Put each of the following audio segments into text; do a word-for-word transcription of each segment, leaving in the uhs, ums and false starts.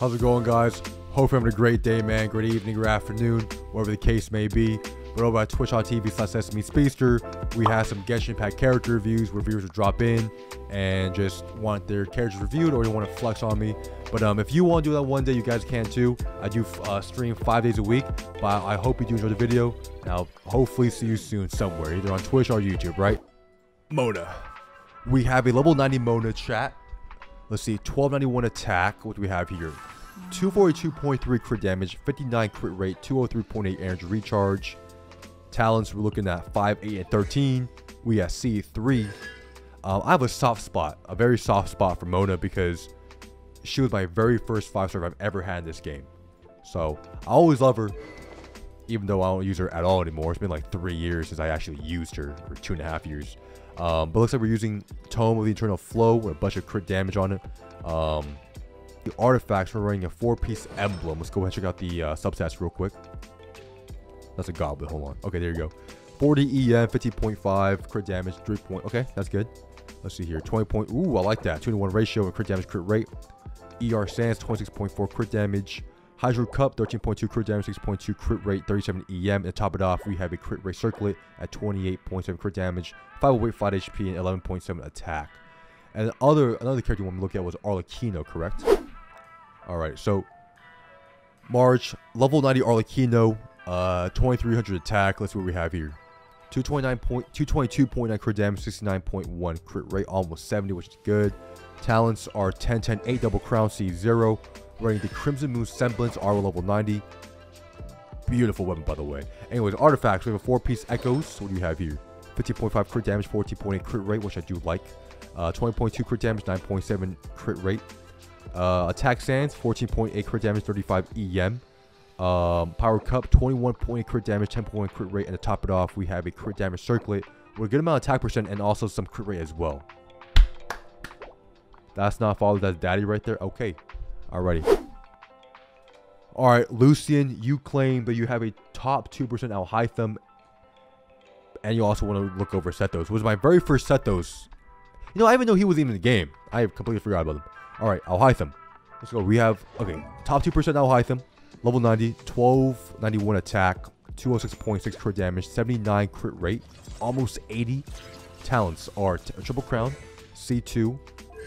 How's it going, guys? Hope you're having a great day, man. Great evening or afternoon, whatever the case may be. But over at twitch dot t v slash sesame speedster, we have some Genshin Impact character reviews where viewers will drop in and just want their characters reviewed, or they want to flex on me. But um, if you want to do that one day, you guys can too. I do uh, stream five days a week, but I hope you do enjoy the video. And I'll hopefully see you soon somewhere, either on Twitch or YouTube, right? Mona. We have a level ninety Mona chat. Let's see, twelve ninety-one attack. What do we have here? two forty-two point three crit damage, fifty-nine crit rate, two oh three point eight energy recharge. Talents, we're looking at five, eight, and thirteen. We have C three. Um, I have a soft spot, a very soft spot for Mona because she was my very first five star I've ever had in this game. So I always love her, even though I don't use her at all anymore. It's been like three years since I actually used her, or two and a half years. Um, but looks like we're using Tome of the Eternal Flow with a bunch of crit damage on it. Um, the artifacts, we're running a four piece emblem. Let's go ahead and check out the uh, substats real quick. That's a goblet, hold on. Okay, there you go. forty E M, fifty point five, crit damage, three point. Okay, that's good. Let's see here, twenty point. Ooh, I like that. two to one ratio and crit damage, crit rate. E R Sands, twenty-six point four crit damage. Hydro Cup, thirteen point two crit damage, six point two crit rate, thirty-seven E M. And to top it off, we have a crit rate circlet at twenty-eight point seven crit damage, five oh eight, five H P, and eleven point seven attack. And the other, another character you want to look at was Arlecchino, correct? All right, so March, level ninety Arlecchino, uh, twenty-three hundred attack. Let's see what we have here. two twenty-nine point two twenty-two point nine crit damage, sixty-nine point one crit rate, almost seventy, which is good. Talents are ten, ten, eight, double crown, C zero. Running the Crimson Moon Semblance, R level ninety. Beautiful weapon, by the way. Anyways, artifacts. We have a four piece Echoes. What do you have here? fifteen point five crit damage, fourteen point eight crit rate, which I do like. Uh, twenty point two crit damage, nine point seven crit rate. Uh, Attack Sands, fourteen point eight crit damage, thirty-five E M. Um, Power Cup, twenty-one point eight crit damage, ten point one crit rate. And to top it off, we have a crit damage circlet with a good amount of attack percent and also some crit rate as well. That's not father, that's daddy right there. Okay. Alrighty. Alright, Lucian, you claim that you have a top two percent Alhaitham, and you also want to look over Sethos. It was my very first Sethos. You know, I even know he was even in the game. I completely forgot about him. Alright, Alhaitham. Let's go. We have, okay, top two percent Alhaitham, level ninety, twelve ninety-one attack, two oh six point six crit damage, seventy-nine crit rate, almost eighty. Talents are Triple Crown, C two.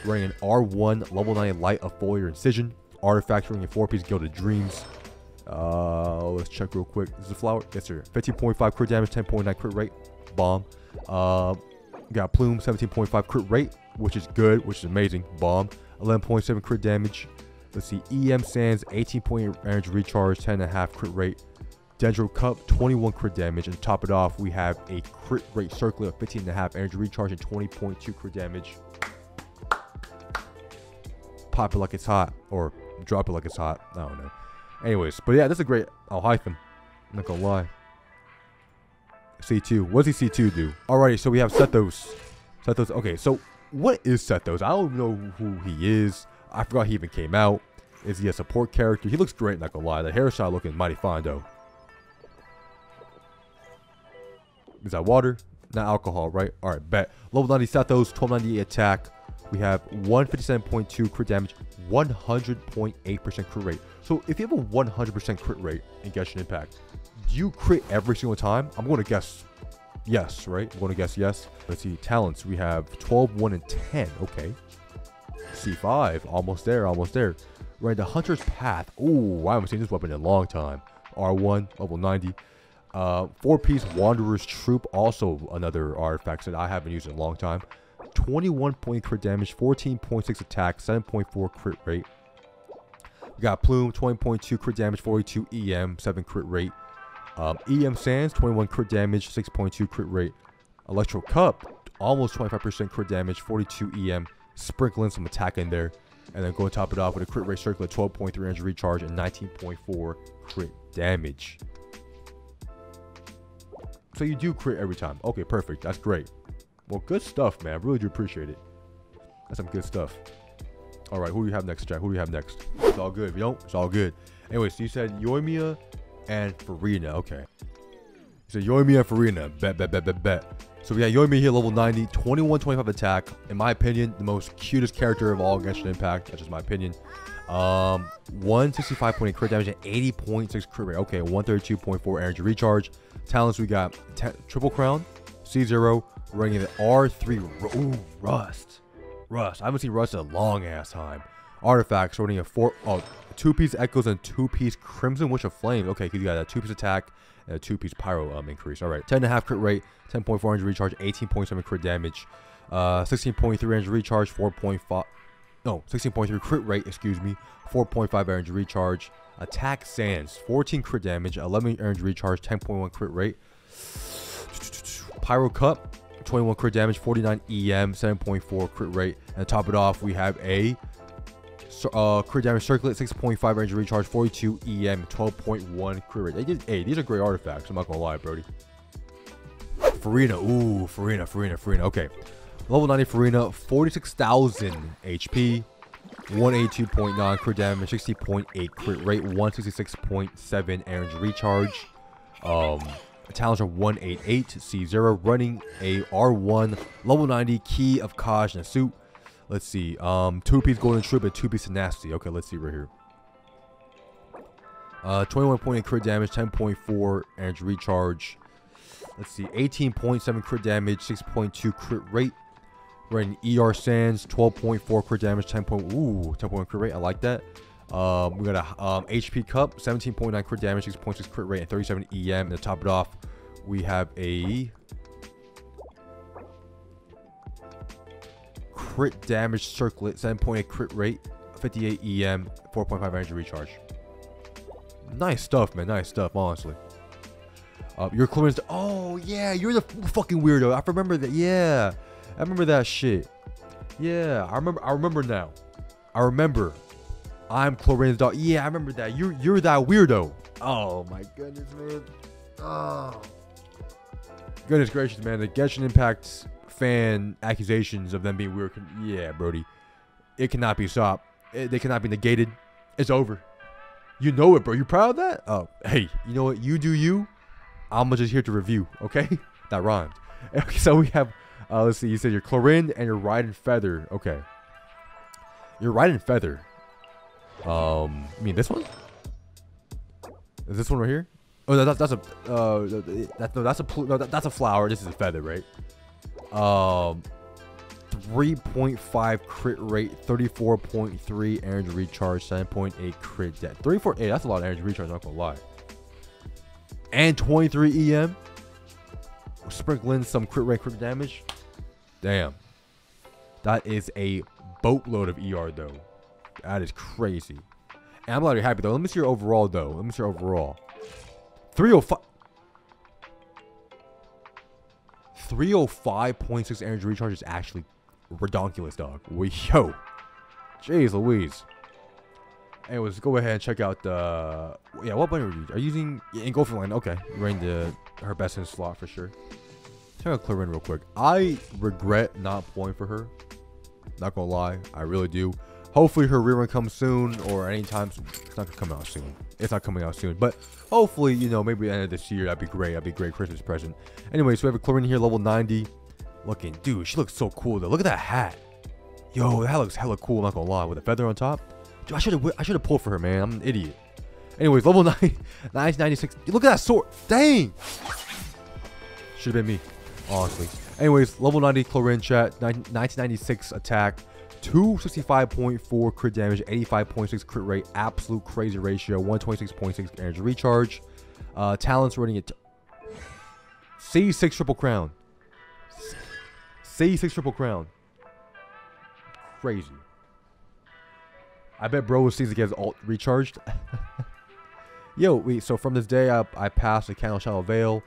Running an R one, level nine Light of Foliar Incision. Artifact, running a four piece Gilded Dreams. Uh, let's check real quick. This is a flower. Yes, sir. fifteen point five crit damage, ten point nine crit rate. Bomb. Uh, got Plume, seventeen point five crit rate, which is good, which is amazing. Bomb. eleven point seven crit damage. Let's see. E M Sands, eighteen point eight energy recharge, ten point five crit rate. Dendro Cup, twenty-one crit damage. And to top it off, we have a crit rate circlet of fifteen point five energy recharge and twenty point two crit damage. Pop it like it's hot, or drop it like it's hot. I don't know. Anyways, but yeah, that's a great Alhaitham. I'm not gonna lie. C two. What does he C two do? Alrighty, so we have Sethos. Sethos. Okay, so what is Sethos? I don't know who he is. I forgot he even came out. Is he a support character? He looks great, I'm not gonna lie. The hairstyle looking mighty fine though. Is that water? Not alcohol, right? Alright, bet. Level ninety Sethos, twelve ninety-eight attack. We have one fifty-seven point two crit damage, one hundred point eight percent crit rate. So if you have a one hundred percent crit rate in Genshin Impact, do you crit every single time? I'm going to guess yes, right? I'm going to guess yes. Let's see, talents. We have twelve, one, and ten. Okay. C five. Almost there, almost there. Right, the Hunter's Path. Ooh, I haven't seen this weapon in a long time. R one, level ninety. Uh, four piece Wanderer's Troop. Also another artifact that I haven't used in a long time. twenty-one point crit damage, fourteen point six attack, seven point four crit rate. We got Plume, twenty point two crit damage, forty-two E M, seven crit rate. Um, E M Sands, twenty-one crit damage, six point two crit rate. Electro Cup, almost twenty-five percent crit damage, forty-two E M, sprinkling some attack in there. And then go and top it off with a crit rate circlet, twelve point three energy recharge, and nineteen point four crit damage. So you do crit every time. Okay, perfect. That's great. Well, good stuff, man. I really do appreciate it. That's some good stuff. All right, who do we have next, Jack? Who do we have next? It's all good. If you don't, it's all good. Anyway, so you said Yoimiya and Furina. Okay. You said Yoimiya and Furina. Bet, bet, bet, bet, bet. So we got Yoimiya here, level ninety, twenty-one twenty-five attack. In my opinion, the most cutest character of all Genshin Impact. That's just my opinion. Um, one sixty-five point eight crit damage and eighty point six crit rate. Okay, one thirty-two point four energy recharge. Talents, we got Triple Crown, C zero, running at R three. Ooh, Rust. Rust. I haven't seen Rust in a long-ass time. Artifacts, running at four. Oh, two-piece Echoes and two-piece Crimson Wish of Flame. Okay, because you got that two-piece attack and a two-piece Pyro um, increase. All right, ten point five crit rate, ten point four energy recharge, eighteen point seven crit damage, uh, sixteen point three energy recharge, four point five... No, sixteen point three crit rate, excuse me, four point five energy recharge. Attack Sands, fourteen crit damage, eleven energy recharge, ten point one crit rate. Pyro Cup, twenty-one crit damage, forty-nine E M, seven point four crit rate. And to top it off, we have a... Uh, crit damage circlet, six point five energy recharge, forty-two E M, twelve point one crit rate. They did, hey, these are great artifacts. I'm not gonna lie, Brody. Furina, ooh, Furina, Furina, Furina. Okay, level ninety Furina, forty-six thousand H P, one eighty-two point nine crit damage, sixty point eight crit rate, one sixty-six point seven energy recharge. Um, talents are one eighty-eight C zero, running a R one, level ninety Key of Kajna suit. Let's see, um, two-piece Golden Troop and two-piece Tenacity. Okay, let's see right here. Uh, twenty-one point eight crit damage, ten point four energy recharge. Let's see, eighteen point seven crit damage, six point two crit rate. We're in E R Sands, twelve point four crit damage, ten point one crit rate. I like that. Um, we got a um, H P Cup, seventeen point nine crit damage, six point six crit rate, and thirty-seven E M. And to top it off, we have a... crit damage circlet, seven point eight crit rate, fifty-eight E M, four point five energy recharge. Nice stuff, man. Nice stuff, honestly. Uh, your Chlorinde. Oh, yeah. You're the fucking weirdo. I remember that. Yeah. I remember that shit. Yeah. I remember I remember now. I remember. I'm Chlorine's dog. Yeah, I remember that. You're, you're that weirdo. Oh, my goodness, man. Oh. Goodness gracious, man. The Genshin Impact's fan accusations of them being weird, can, yeah, Brody, it cannot be stopped. It, they cannot be negated. It's over. You know it, bro. You proud of that? Oh, hey, you know what? You do you. I'm just here to review. Okay, that rhymed. Okay, so we have, uh, let's see. You said your Chlorinde and your Riding Feather. Okay, your Riding Feather. Um, I mean this one. Is this one right here? Oh, no, that's that's a uh, that, no, that's a no, that, that's a flower. This is a feather, right? Um, three point five crit rate, thirty-four point three energy recharge, seven point eight crit debt. three forty-eight, that's a lot of energy recharge, I'm not gonna lie. And twenty-three E M. Sprinkling some crit rate, crit damage. Damn. That is a boatload of E R, though. That is crazy. And I'm not happy, though. Let me see your overall, though. Let me see your overall. three oh five. three oh five point six energy recharge is actually redonkulous, dog. We yo, jeez Louise. Anyways, go ahead and check out the yeah. What button are you, are you using? Yeah, in Golden Line, okay, you're in the her best in slot for sure. Check out Chlorinde real quick. I regret not pulling for her. Not gonna lie, I really do. Hopefully her rerun comes soon or anytime soon. It's not gonna come out soon. It's not coming out soon, but hopefully, you know, maybe the end of this year. That'd be great. That'd be a great Christmas present. Anyway, so we have a Chlorinde here, level ninety. Looking, dude, she looks so cool though. Look at that hat. Yo, that looks hella cool. I'm not gonna lie, with a feather on top. Dude, I should have, I should have pulled for her, man. I'm an idiot. Anyways, level nine, nine ninety-six. Dude, look at that sword. Dang. Should have been me, honestly. Anyways, level ninety Chlorinde chat, nineteen ninety-six attack. two sixty-five point four crit damage, eighty-five point six crit rate, absolute crazy ratio, one twenty-six point six energy recharge. Uh, talents running at C six Triple Crown. C six Triple Crown. Crazy. I bet bro was C six gets alt recharged. Yo, wait, so from this day, I, I passed the Candle Shadow Veil.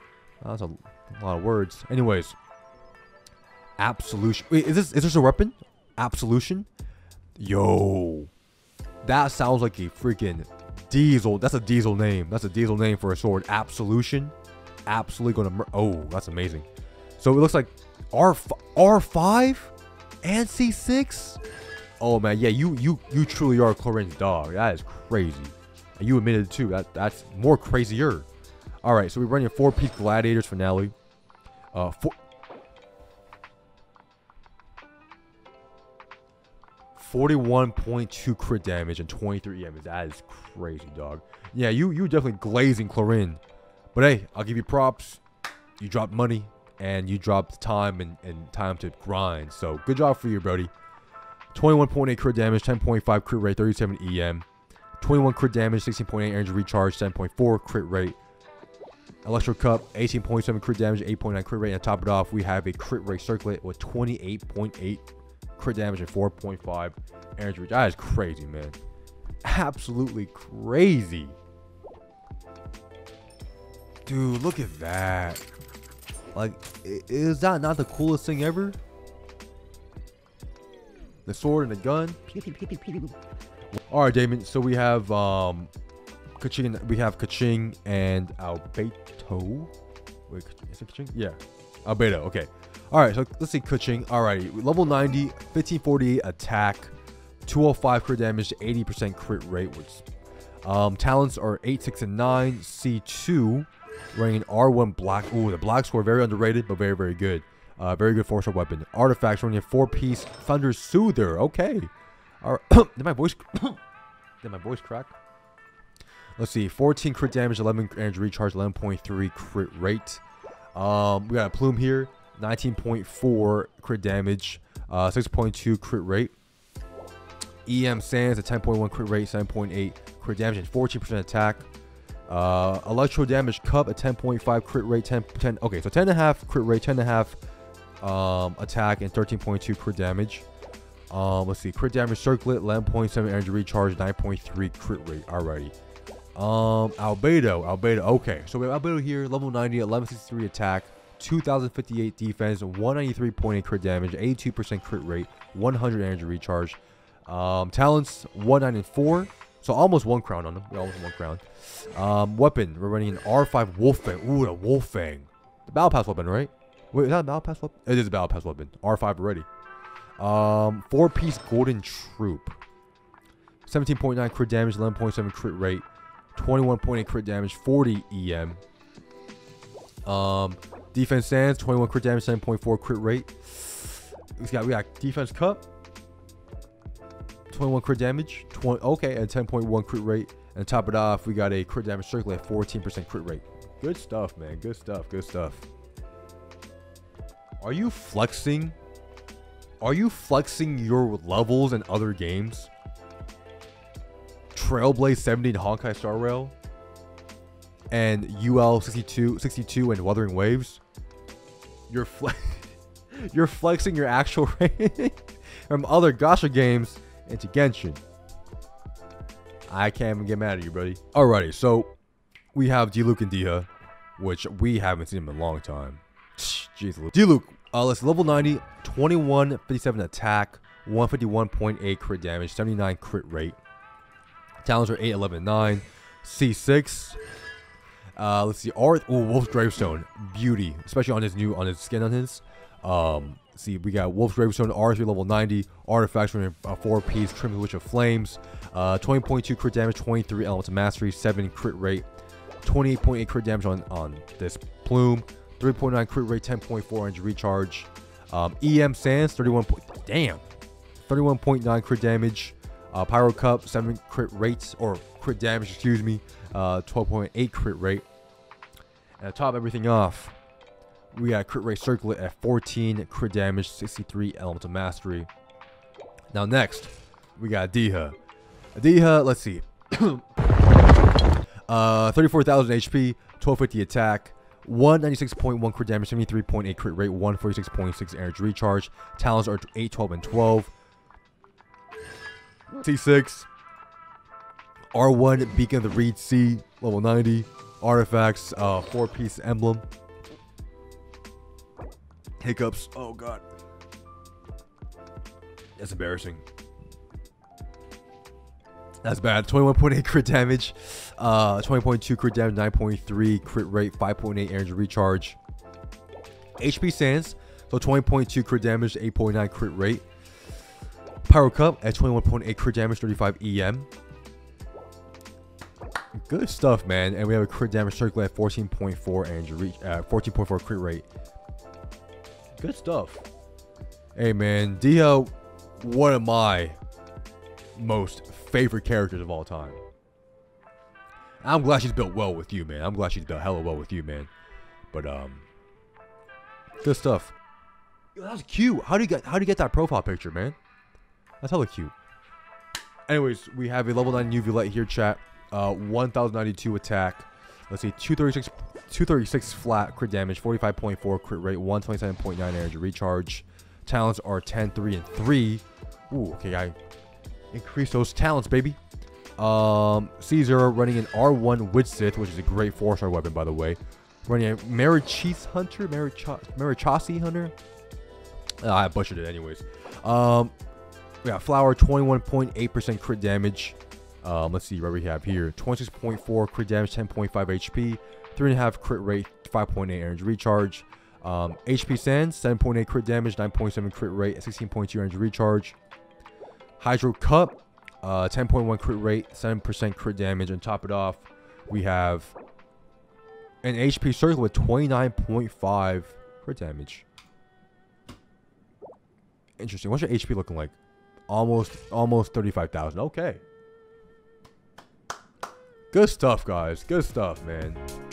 Oh, that's a, a lot of words. Anyways. Absolution. Wait, is this, is this a weapon? Absolution? Yo, that sounds like a freaking diesel. That's a diesel name. That's a diesel name for a sword. Absolution. Absolutely gonna. Oh, that's amazing. So it looks like R five and C six. Oh man, yeah, you you you truly are Chlorine's dog. That is crazy. And you admitted it too. That that's more crazier. All right, so we're running a four-piece Gladiator's Finale. Uh, four. forty-one point two crit damage and twenty-three damage. That is crazy, dog. Yeah, you you definitely glazing Chlorinde. But hey, I'll give you props. You dropped money and you dropped time and, and time to grind. So good job for you, Brody. twenty-one point eight crit damage, ten point five crit rate, thirty-seven E M. twenty-one crit damage, sixteen point eight energy recharge, ten point four crit rate. Electro Cup, eighteen point seven crit damage, eight point nine crit rate. And to top it off, we have a crit rate circlet with twenty-eight point eight crit damage and four point five energy recharge. That is crazy, man. Absolutely crazy. Dude, look at that. Like, is that not the coolest thing ever? The sword and the gun. All right, Damon. So we have um, Keqing. We have Keqing and Albedo. Wait, is it Keqing? Yeah, Albedo. Okay. All right. So let's see Keqing. All right. Level ninety, fifteen forty-eight attack, two oh five crit damage, eighty percent crit rate. Which um, talents are eight, six, and nine. C two, running R one black. Ooh, the black score very underrated, but very, very good. Uh, very good four-star weapon. Artifacts running a four-piece Thunder Soother. Okay. All right. Did my voice Did my voice crack? Let's see. fourteen crit damage, eleven energy recharge, eleven point three crit rate. Um, we got a plume here. nineteen point four crit damage, uh, six point two crit rate. E M Sands at ten point one crit rate, seven point eight crit damage, and fourteen percent attack. Uh, Electro Damage Cup at ten point five crit rate, ten, ten. Okay, so ten point five crit rate, ten point five. Um, attack and thirteen point two crit damage. Um, let's see, crit damage circlet, eleven point seven energy recharge, nine point three crit rate. Alrighty. Um, Albedo, Albedo. Okay, so we have Albedo here, level ninety, eleven sixty-three attack, two thousand fifty-eight defense, one ninety-three point eight crit damage, eighty-two percent crit rate, one hundred energy recharge. Um, talents one ninety-four, so almost one crown on them. We almost one crown. Um, weapon, we're running an R five Wolffang. Ooh, the Wolffang, the battle pass weapon, right? Wait, is that a battle pass weapon? It is a battle pass weapon. R five already. Um, four-piece golden troop. seventeen point nine crit damage, eleven point seven crit rate, twenty-one point eight crit damage, forty E M. Um, defense stands, twenty-one crit damage, seven point four crit rate. We got we got defense cup. twenty-one crit damage, twenty okay, and ten point one crit rate. And to top it off, we got a crit damage circle at fourteen percent crit rate. Good stuff, man. Good stuff. Good stuff. Are you flexing? Are you flexing your levels in other games? Trailblaze seventy in Honkai Star Rail and U L sixty-two, sixty-two and Wuthering Waves. You're fle you're flexing your actual rating from other gacha games into Genshin. I can't even get mad at you, buddy. Alrighty, so we have Diluc and Dehya, which we haven't seen him in a long time. Jeez, Diluc, uh, let's level ninety, twenty-one fifty-seven attack, one fifty-one point eight crit damage, seventy-nine crit rate. Talents are eight, eleven, nine. C six. Uh, let's see, R. Oh, Wolf's Gravestone, beauty, especially on his new on his skin on his. Um, let's see, we got Wolf's Gravestone, R three level ninety, artifacts from a four-piece Crimson Witch of Flames, uh, twenty point two crit damage, twenty-three elements of mastery, seven crit rate, twenty-eight point eight crit damage on on this plume. three point nine crit rate, ten point four energy recharge. Um, E M Sands, thirty-one point, damn, thirty-one point nine crit damage. Uh, Pyro Cup, seven crit rates, or crit damage, excuse me, uh, twelve point eight crit rate. And to top everything off, we got crit rate circlet at fourteen crit damage, sixty-three elements of mastery. Now next, we got Dehya. Dehya, let's see, uh, thirty-four thousand H P, twelve fifty attack. one ninety-six point one crit damage, seventy-three point eight crit rate, one forty-six point six energy recharge. Talents are eight, twelve, and twelve. C six. R one, Beacon of the Reed, C, level ninety. Artifacts, uh, four-piece emblem. Hiccups. Oh, God. That's embarrassing. That's bad. twenty-one point eight crit damage, uh, twenty point two crit damage, nine point three crit rate, five point eight energy recharge. H P Sands, so twenty point two crit damage, eight point nine crit rate. Pyro Cup at twenty-one point eight crit damage, thirty-five E M. Good stuff, man. And we have a crit damage circle at fourteen point four energy reach, uh, fourteen point four crit rate. Good stuff. Hey, man, Dehya, what am I? most favorite characters of all time. I'm glad she's built well with you, man. I'm glad she's built hella well with you, man. But um, good stuff. Yo, that was cute. How do you get how do you get that profile picture, man? That's hella cute. Anyways, we have a level nine U V light here, chat. Uh, one thousand ninety-two attack. Let's see, two thirty-six, two thirty-six flat crit damage, forty-five point four crit rate, one twenty-seven point nine energy recharge. Talents are ten, three, and three. Ooh, okay, I increased those talents, baby. Um, Caesar running an R one with Sith, which is a great four star weapon, by the way. Running a Marechaussee Hunter, Marechaussee Hunter. Uh, I butchered it, anyways. Um, we got Flower, twenty-one point eight percent crit damage. Um, let's see what we have here. twenty-six point four crit damage, ten point five H P, three point five crit rate, five point eight energy recharge. Um, H P Sands, seven point eight crit damage, nine point seven crit rate, sixteen point two energy recharge. Hydro Cup, uh, ten point one crit rate, seven percent crit damage. And top it off, we have an H P Circle with twenty-nine point five crit damage. Interesting. What's your H P looking like? Almost, almost thirty-five thousand. Okay. Good stuff, guys. Good stuff, man.